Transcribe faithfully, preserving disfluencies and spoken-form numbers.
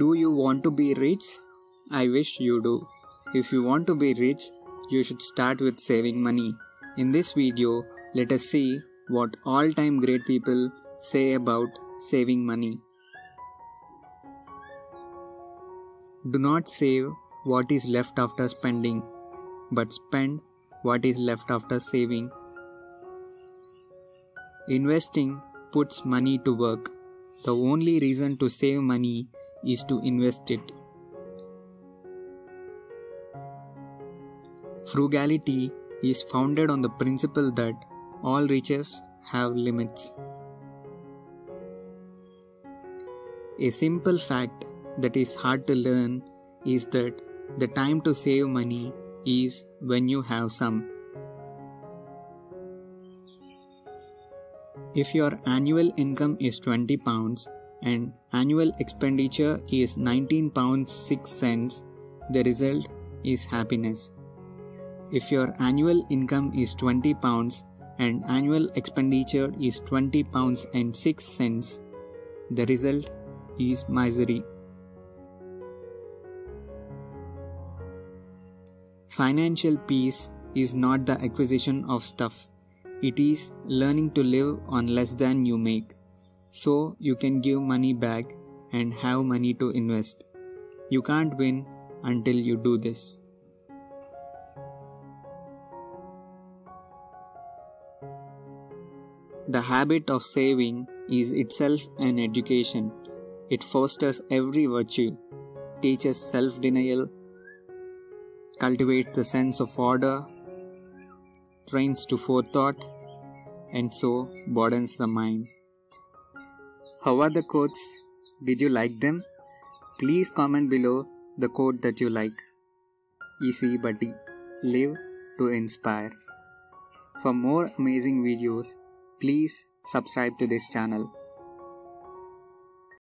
Do you want to be rich? I wish you do. If you want to be rich, you should start with saving money. In this video, let us see what all-time great people say about saving money. Do not save what is left after spending, but spend what is left after saving. Investing puts money to work. The only reason to save money is to invest it. Frugality is founded on the principle that all riches have limits. A simple fact that is hard to learn is that the time to save money is when you have some. If your annual income is twenty pounds and annual expenditure is nineteen pounds six cents, the result is happiness. If your annual income is twenty pounds and annual expenditure is twenty pounds and six cents, the result is misery. Financial peace is not the acquisition of stuff. It is learning to live on less than you make, so you can give money back and have money to invest. You can't win until you do this. The habit of saving is itself an education. It fosters every virtue, teaches self-denial, cultivates the sense of order, trains to forethought, and so broadens the mind. How are the quotes? Did you like them? Please comment below the quote that you like. E C E Buddy, live to inspire. For more amazing videos, please subscribe to this channel.